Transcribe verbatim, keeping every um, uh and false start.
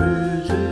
Üzüm.